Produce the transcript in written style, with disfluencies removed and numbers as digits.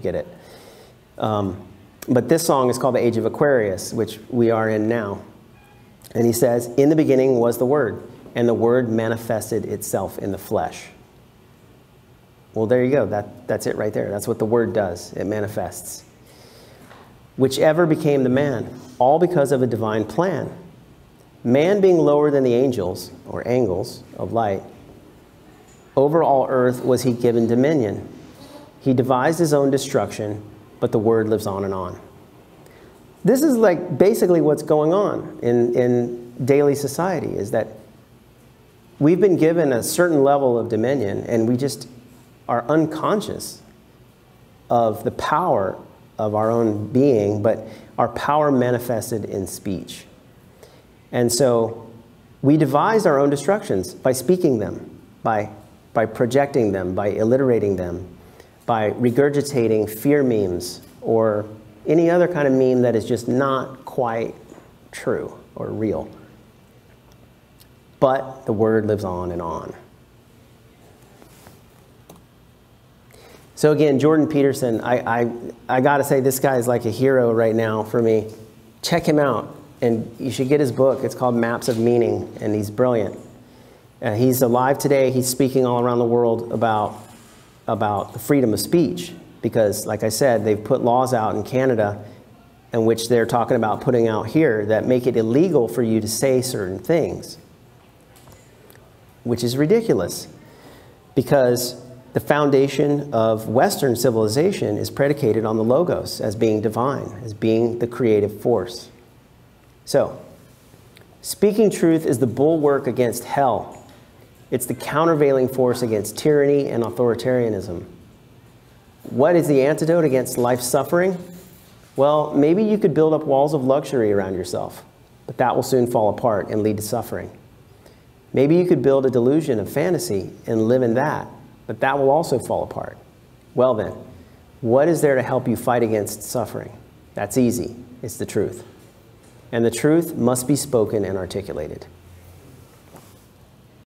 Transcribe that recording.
get it. But this song is called The Age of Aquarius, which we are in now. And he says, in the beginning was the Word, and the Word manifested itself in the flesh. Well, there you go. That's it right there. That's what the Word does. It manifests. Whichever became the man, all because of a divine plan. Man being lower than the angels, or angels, of light, over all earth was he given dominion. He devised his own destruction, but the Word lives on and on. This is like basically what's going on in daily society, is that we've been given a certain level of dominion, and we just are unconscious of the power of our own being, but our power manifested in speech. And so we devise our own destructions by speaking them, by projecting them, by alliterating them, by regurgitating fear memes or any other kind of meme that is just not quite true or real. But the Word lives on and on. So again, Jordan Peterson, I gotta say, this guy is like a hero right now for me. Check him out, and you should get his book. It's called Maps of Meaning, and he's brilliant. He's alive today. He's speaking all around the world about the freedom of speech, because, like I said, they've put laws out in Canada in which they're talking about putting out here that make it illegal for you to say certain things, which is ridiculous, because the foundation of Western civilization is predicated on the Logos as being divine, as being the creative force. So, speaking truth is the bulwark against hell. It's the countervailing force against tyranny and authoritarianism. What is the antidote against life's suffering? Well, maybe you could build up walls of luxury around yourself, but that will soon fall apart and lead to suffering. Maybe you could build a delusion of fantasy and live in that, but that will also fall apart. Well then, what is there to help you fight against suffering? That's easy. It's the truth. And the truth must be spoken and articulated.